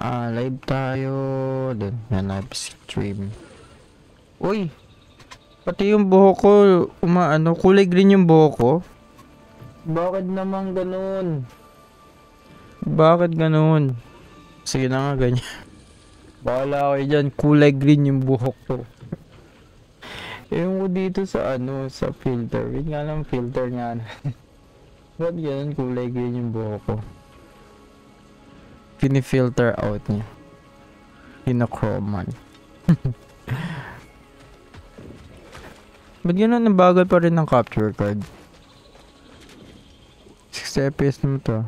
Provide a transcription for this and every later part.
Live tayo dun. Yan, live stream. Uy! Pati yung buhok ko, umaano, kulay green yung buhok ko. Bakit naman ganun? Bakit ganun? Sige na nga, ganyan. Bahala kayo dyan, kulay green yung buhok ko. Ewan ko dito sa ano, sa filter. Wait nga lang, filter nga. Ba't ganun kulay green yung buhok ko? Pinifilter out niya. Pinachroman. Ba't ganun, nabagal pa rin ng capture card? 60 FPS naman to.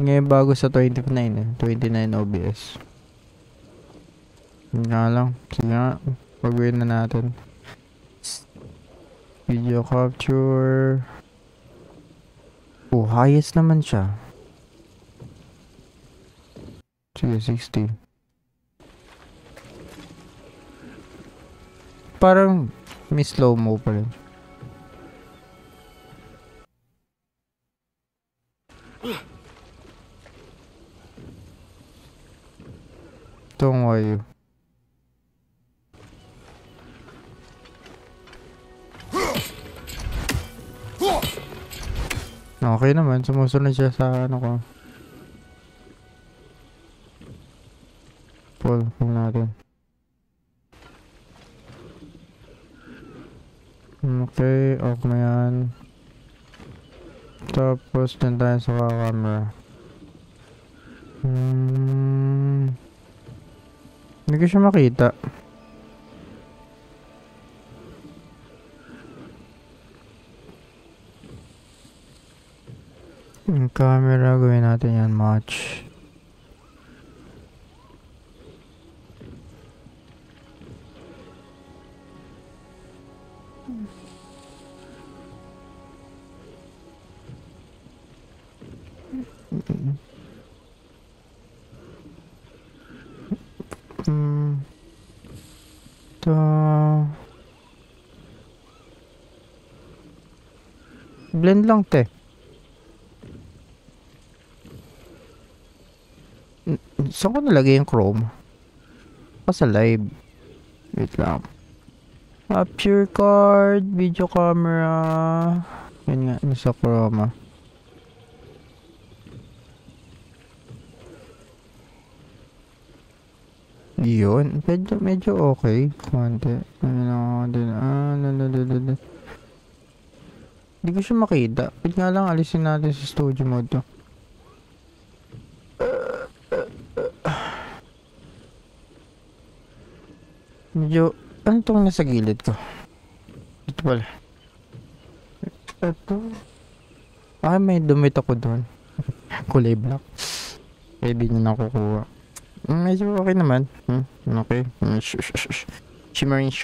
Ngayon bago sa 29 eh. 29 OBS. Yun nga lang. Sige nga. Pag-win na natin. Video capture. Oh, highest naman siya. Sige, 60. Parang may slow-mo pa rin. Don't worry. Okay naman, sumusunod siya sa ano ko. Pull, pull natin. Okay, off na yan. Tapos, dyan tayo sa camera. Hindi ko siya makita. Yung camera, gawin natin yan, match. Blend lang te. Saan ko nalagay yung chrome? Sa live. Wait lang. Capture card, video camera. Yun nga, nasa chrome. Yun, medyo okay. Konti. Ano din. Hindi ko siya makita. Wait nga lang, alisin natin sa studio mode to. Medyo, ano itong nasa gilid ko? Ito pala. Ito. Ah, may dumit ako doon. Kulay black. Pwede nyo na kukuha. Medyo okay naman. Okay. Shimmering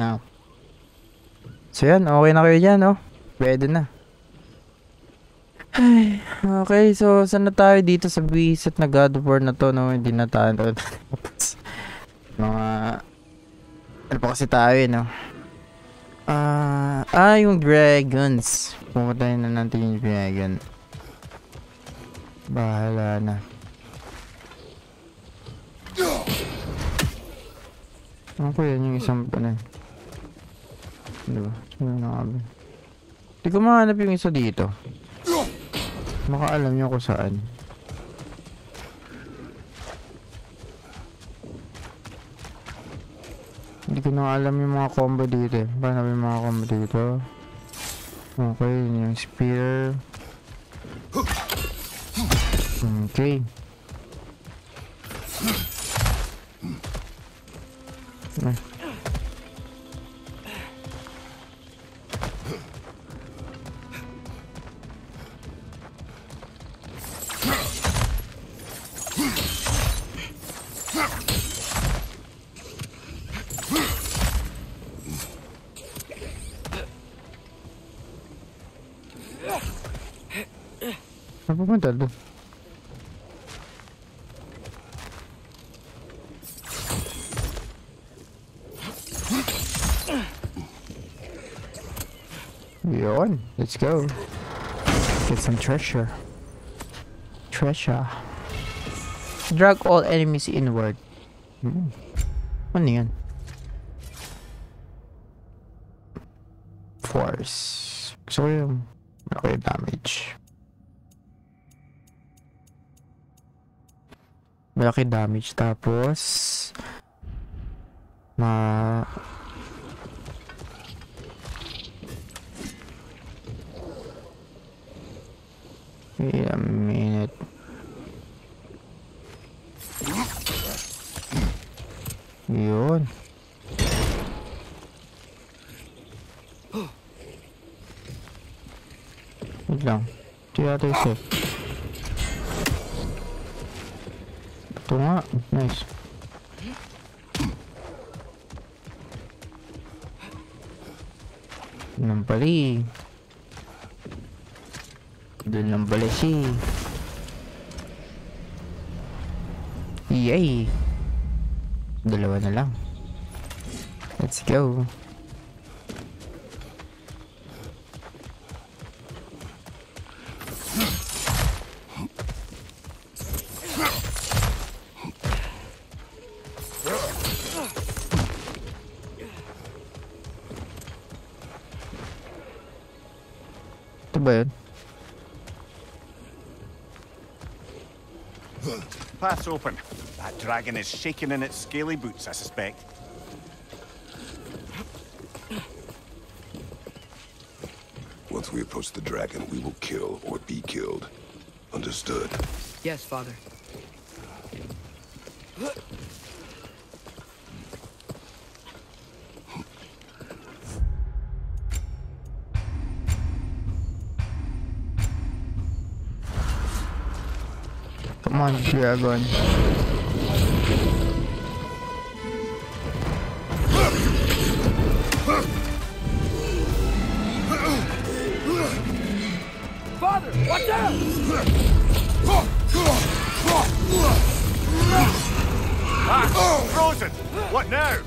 nga. So yan, okay na kayo dyan, oh. Pwede na. Ay, okay, so saan na tayo dito sa biset na God of War na to, no? Hindi na tayo natapos. Mga... Ano pa kasi tayo, eh, no? Yung dragons. Pumatayin na natin yung dragon. Bahala na. Okay, yan yung isang pa na. Diba? Hindi ko mahanap yung isa dito. Makaalam nyo kung saan. Hindi ko na alam yung mga combo dito eh. Paano yung mga combo dito? Okay, yun yung spear. Okay. Pumunta doon. Yun, let's go. Get some treasure. Drag all enemies inward. Ano yan? Force. Gusto ko yung... Okay, damage. Malaki damage. Tapos... Wait a minute. Yun. Wait lang. Ito yata yung safe. Ito nga. Nice. Nampali. Doon lang pala siya. Yay! Dalawa na lang. Let's go. Ito ba yun? Path's open. That dragon is shaking in its scaly boots, I suspect. Once we approach the dragon, we will kill or be killed. Understood? Yes, Father. Come on, dragon. Father, watch out! Ah, frozen! What now?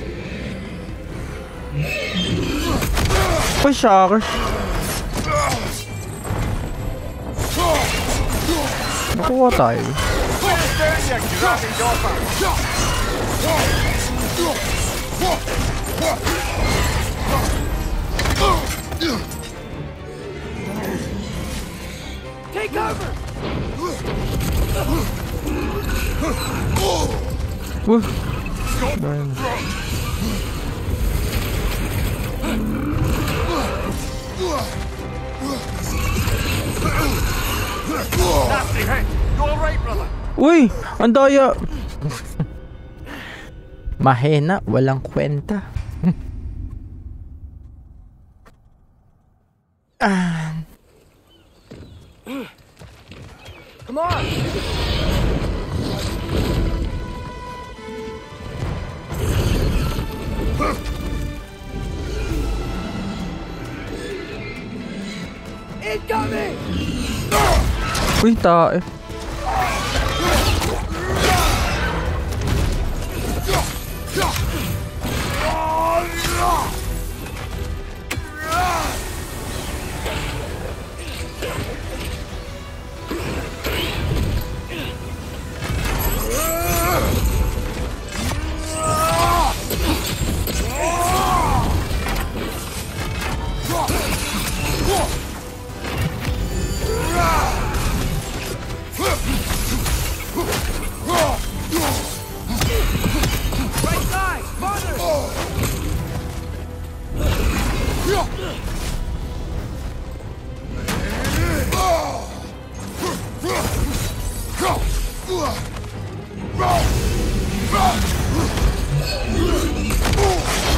Uy, shocker. Nakuha tayo. Take over. Woo. Nasty hit. You all right, brother? Uy, ang daya. Mahena, walang kwenta. Come on. Incoming. Uy, tae.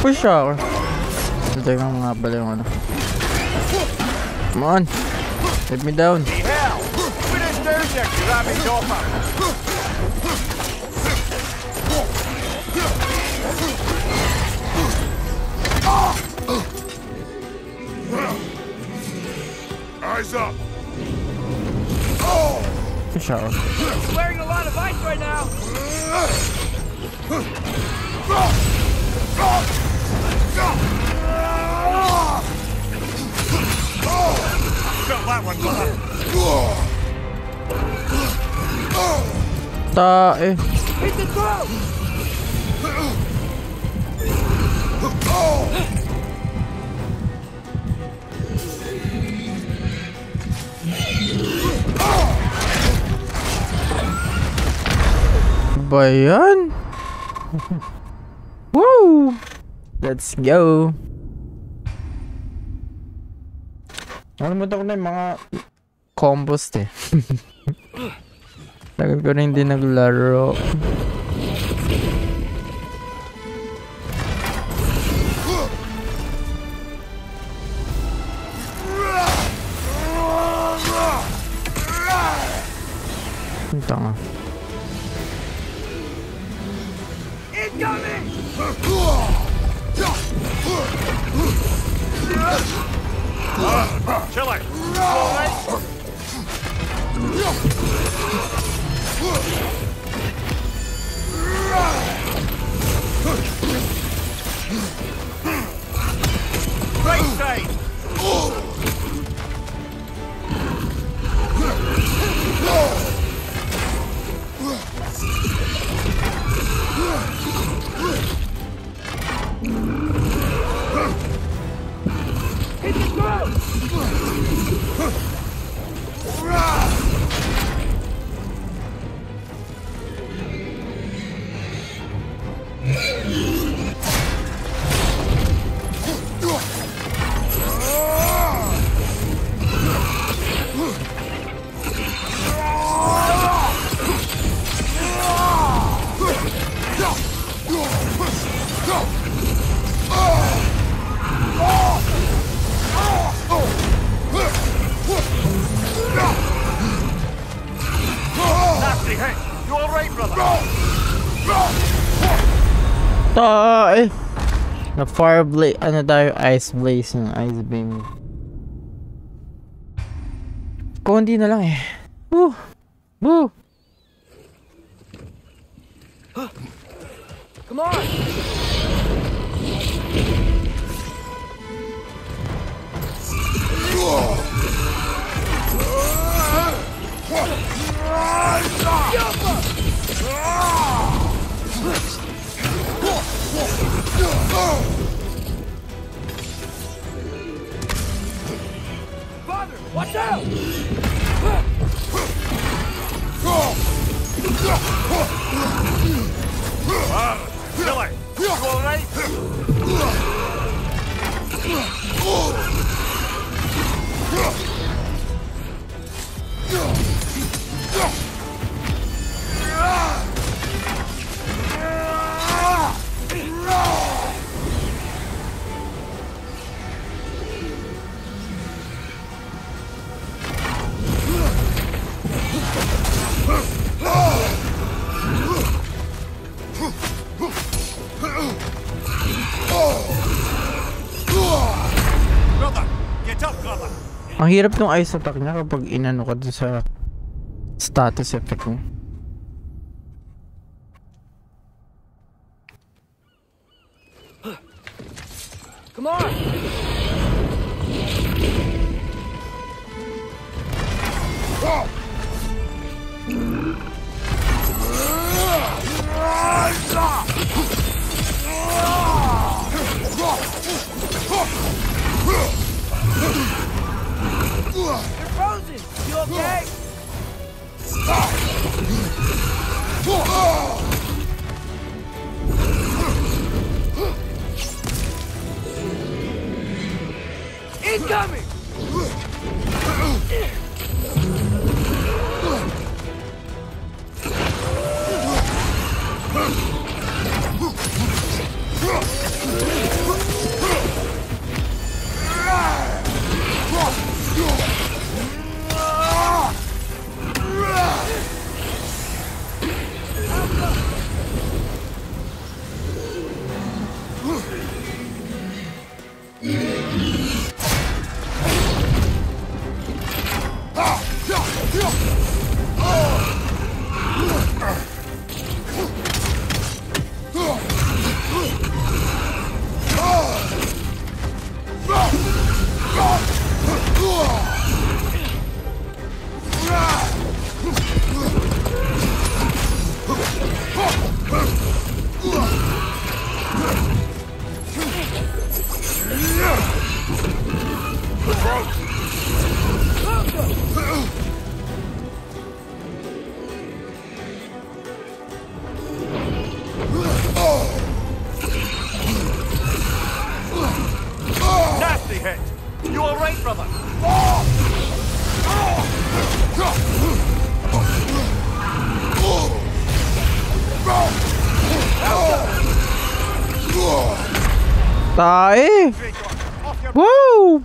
Push shower. Ito yung mga bala yung ano. Come on. Hit me down. Eyes up. Oh. Good shot. He's wearing a lot of ice right now. Got that one. Hit the throat. Oh. Bayan. Woo! Let's go. Nalimutan ko na yung mga combos eh. Tagal ko na hindi naglaro. Tanga. Incoming! Chill it. Right side. Hit the ground! Na fire blade, ano tayo, ice blaze ng ice beam. Konti na lang eh. Woo! Woo! Come on! Father, watch out! Kill it! You alright? Ang hirap ng ice attack niya kapag inano ka dun sa status effect niya. Come on! You're frozen! You okay? Incoming! away from us! Die! Woo!